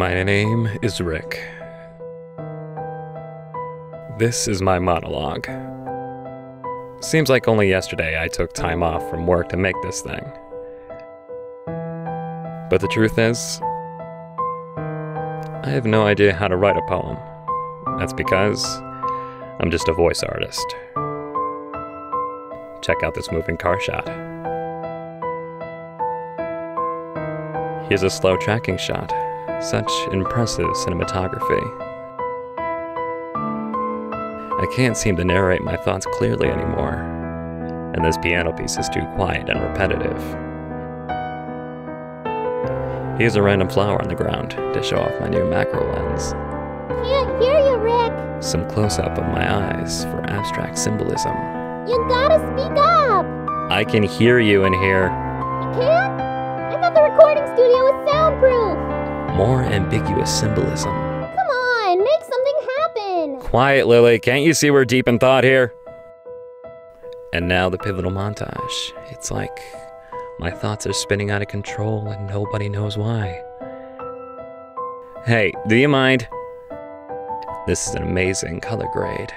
My name is Rick. This is my monologue. Seems like only yesterday I took time off from work to make this thing. But the truth is, I have no idea how to write a poem. That's because I'm just a voice artist. Check out this moving car shot. Here's a slow tracking shot. Such impressive cinematography. I can't seem to narrate my thoughts clearly anymore, and this piano piece is too quiet and repetitive. Here's a random flower on the ground to show off my new macro lens. Can't hear you, Rick! Some close-up of my eyes for abstract symbolism. You gotta speak up! I can hear you in here. You can't? I thought the recording studio was soundproof! More ambiguous symbolism. Come on, make something happen! Quiet, Lily. Can't you see we're deep in thought here? And now the pivotal montage. It's like my thoughts are spinning out of control and nobody knows why. Hey, do you mind? This is an amazing color grade.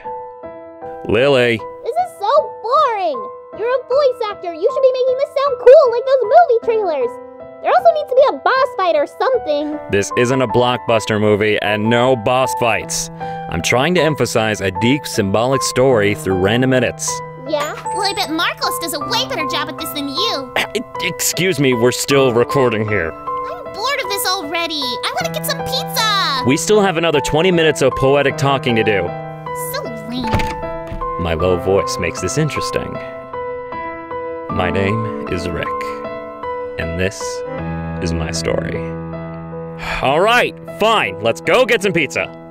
Lily! This is so boring! You're a voice actor. You should be making this sound cool like those movie trailers. There also needs to be a boss fight or something. This isn't a blockbuster movie and no boss fights. I'm trying to emphasize a deep symbolic story through random edits. Yeah? Well, I bet Marcos does a way better job at this than you. Excuse me, we're still recording here. I'm bored of this already. I want to get some pizza. We still have another 20 minutes of poetic talking to do. So lame. My low voice makes this interesting. My name is Rick. And this is my story. All right, fine. Let's go get some pizza.